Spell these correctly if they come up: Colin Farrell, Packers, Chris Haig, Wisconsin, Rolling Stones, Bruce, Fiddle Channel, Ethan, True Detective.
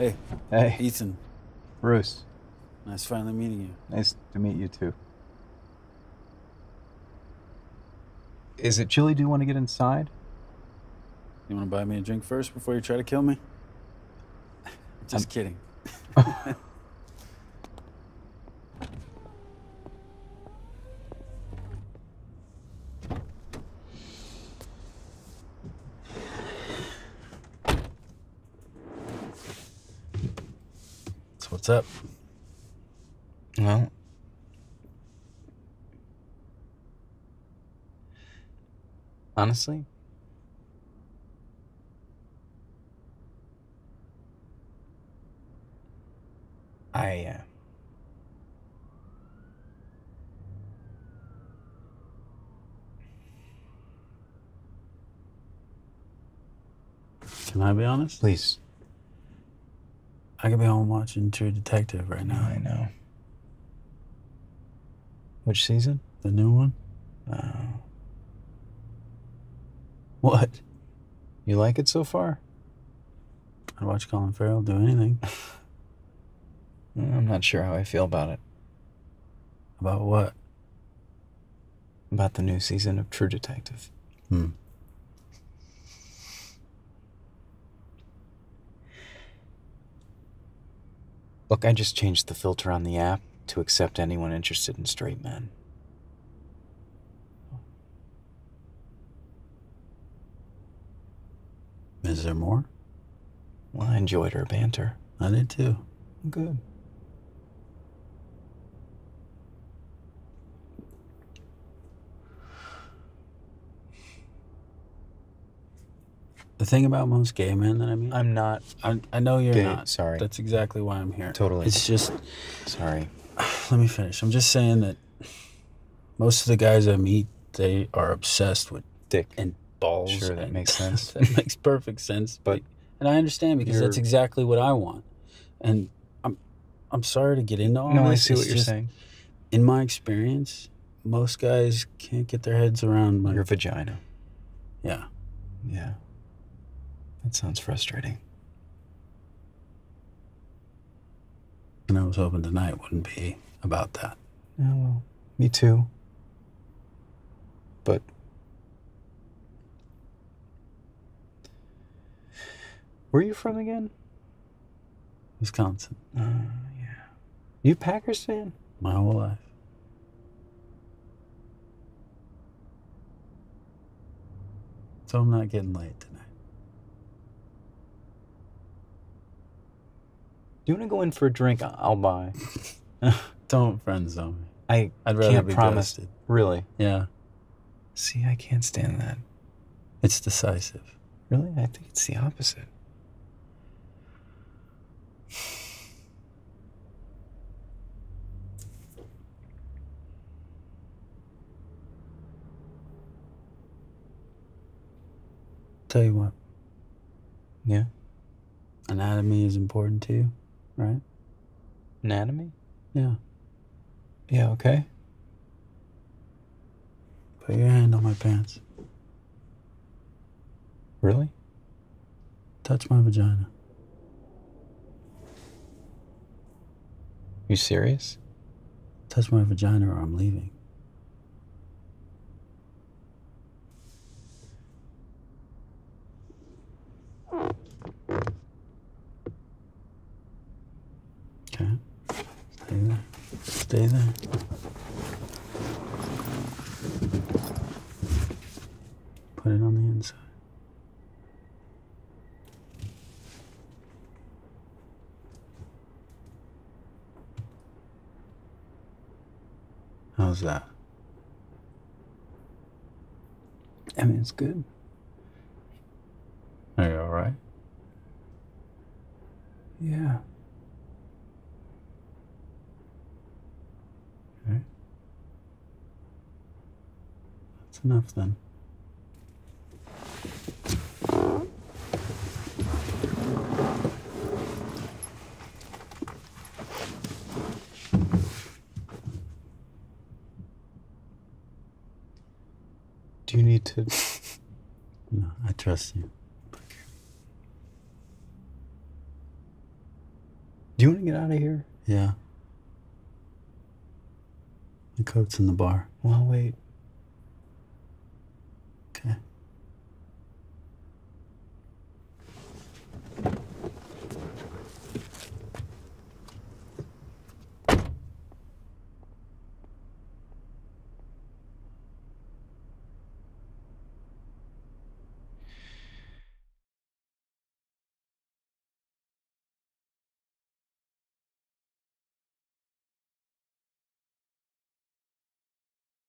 Hey. Hey. Ethan. Bruce. Nice finally meeting you. Nice to meet you too. Is it chilly? Do you want to get inside? You want to buy me a drink first before you try to kill me? Just kidding. What's up? Well, honestly, can I be honest? Please. I could be home watching True Detective right now. I know. Which season? The new one? What? You like it so far? I'd watch Colin Farrell do anything. I'm not sure how I feel about it. About what? About the new season of True Detective. Look, I just changed the filter on the app to accept anyone interested in straight men. Is there more? Well, I enjoyed her banter. I did too. Good. The thing about most gay men that I mean... I'm not... I know you're gay, not. Sorry. That's exactly why I'm here. Totally. It's just... Sorry. Let me finish. I'm just saying that most of the guys I meet, they are obsessed with dick and balls. Sure, that makes sense. That makes perfect sense. But... And I understand because that's exactly what I want. And I'm sorry to get into all this. No, I see what you're saying. In my experience, most guys can't get their heads around my... Your vagina. Yeah. Yeah. That sounds frustrating. And I was hoping tonight wouldn't be about that. Yeah, well, me too. But... Where are you from again? Wisconsin. Yeah. You Packers fan? My whole life. So I'm not getting late tonight. You want to go in for a drink? I'll buy. Don't friend zone me. I'd rather can't be promise. Ghosted. Really? Yeah. See, I can't stand that. It's decisive. Really? I think it's the opposite. Tell you what. Yeah? Anatomy is important to you? Right? Anatomy? Yeah. Yeah, okay. Put your hand on my pants. Really? Touch my vagina. You serious? Touch my vagina or I'm leaving. Stay there. Put it on the inside. How's that? I mean, it's good. Are you all right? Yeah. That's enough then. Do you need to... No, I trust you. Do you want to get out of here? Yeah. The coat's in the bar. Well, wait. Okay.